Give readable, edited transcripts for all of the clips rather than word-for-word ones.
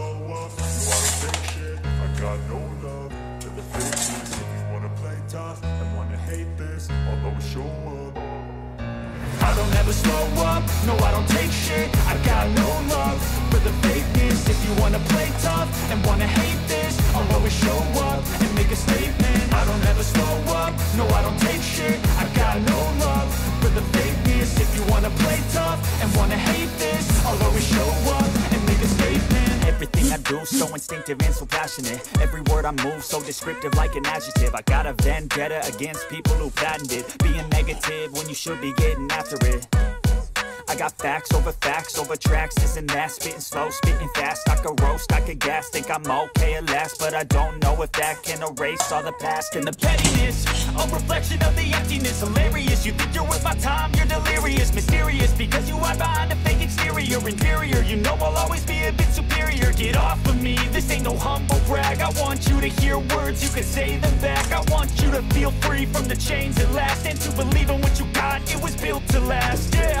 blow up, you wanna fake shit, I got no love to the fakeness. If you wanna play tough and wanna hate this, I'll always show up. I don't ever slow up, no I don't take shit. I got no love for the fakeness. If you wanna play tough and wanna hate this, I'll always show up and make a statement. I don't ever slow up, no I don't take shit. I got no love for the fakeness. If you wanna play tough and wanna hate this, I'll always show up and make a statement. Everything I do, so instinctive and so passionate. Every word I move, so descriptive like an adjective. I got a vendetta against people who patented being negative when you should be getting after it. I got facts over tracks, this and that. Spitting slow, spitting fast, I could roast, I could gas. Think I'm okay at last, but I don't know if that can erase all the past. And the pettiness, a reflection of the emptiness. Hilarious, you think you're worth my time, you're delirious. Mysterious, because you hide behind a fake exterior. Inferior, you know I'll always be a bit superior. Get off of me, this ain't no humble brag. I want you to hear words, you can say them back. I want you to feel free from the chains at last, and to believe in what you got, it was built to last, yeah.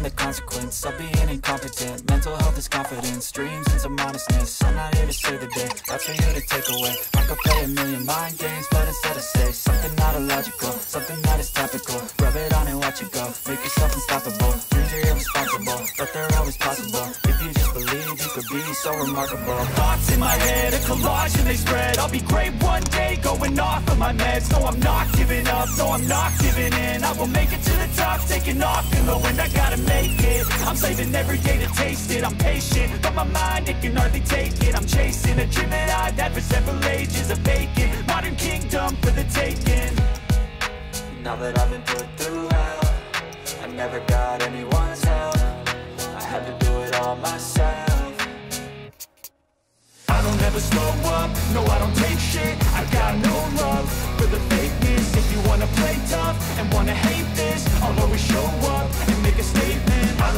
The consequence of being incompetent. Mental health is confidence, dreams and some modestness. I'm not here to save the day, that's for you to take away. I could play a million mind games, but instead I say something not illogical, something that is topical. Rub it on and watch it go, make yourself unstoppable. Dreams are irresponsible, but they're always possible. If you just believe, you could be so remarkable. Thoughts in my head, a collage and they spread. I'll be great one day, going off of my meds. No, I'm not giving up, no, I'm not giving in. I will make it to the top, taking off in the wind. I gotta make it, I'm saving every day to taste it. I'm patient, but my mind, it can hardly take it. I'm chasing a dream that I've had for several ages. A vacant modern kingdom for the taking. Now that I've been put through hell, I never got anyone's help. I had to do it all myself. I don't ever slow up, no I don't take shit. I got no love for the fakeness. If you wanna play tough and wanna hate this, I'll always show up and make a statement. I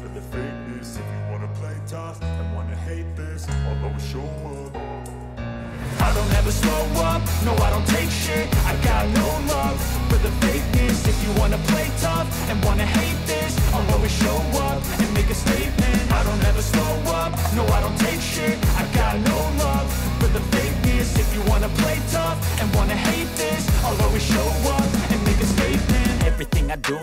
for the fakeness. If you wanna play tough and wanna hate this, I'll always show up. I don't ever slow up, no I don't take shit. I got no love for the fakeness. If you wanna play tough and wanna hate this, I'll always show up and make a statement. I don't ever slow up, no I don't take shit. I got no love for the fakeness. If you wanna play tough and wanna hate this, I'll always show up and make a statement. Everything I do,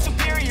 superior.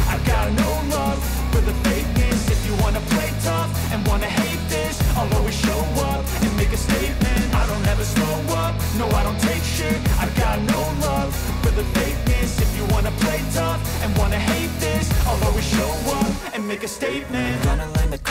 I got no love for the fakeness. If you wanna play tough and wanna hate this, I'll always show up and make a statement. I don't ever slow up, no I don't take shit. I got no love for the fakeness. If you wanna play tough and wanna hate this, I'll always show up and make a statement.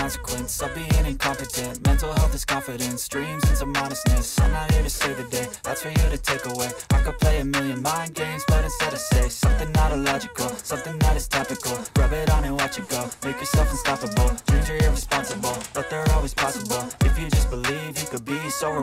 consequence of being incompetent. Mental health is confidence, dreams and some modestness. I'm not here to save the day, that's for you to take away. I could play a million mind games, but instead I say something not illogical, something that is topical. Rub it on and watch it go, make yourself unstoppable. Dreams are irresponsible, but they're always possible. If you just believe, you could be so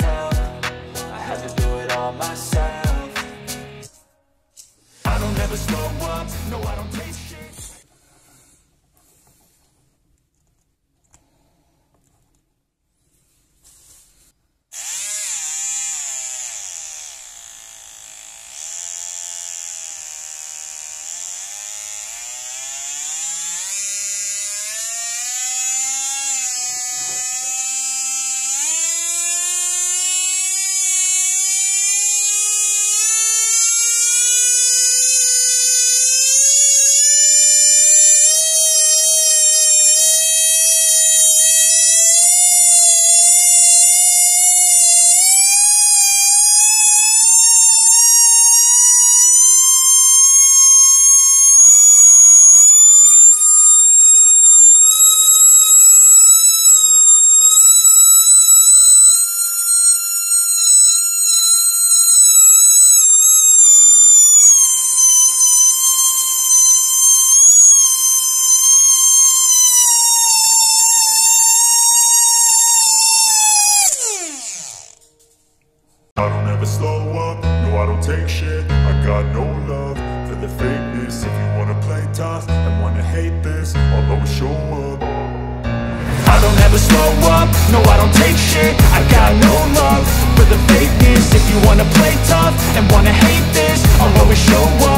help, I had to do it all myself. I don't ever slow up, no, I don't take shit. Take shit, I got no love for the fakeness. If you wanna play tough and wanna hate this, I'll always show up. I don't ever slow up, no, I don't take shit. I got no love for the fakeness. If you wanna play tough and wanna hate this, I'll always show up.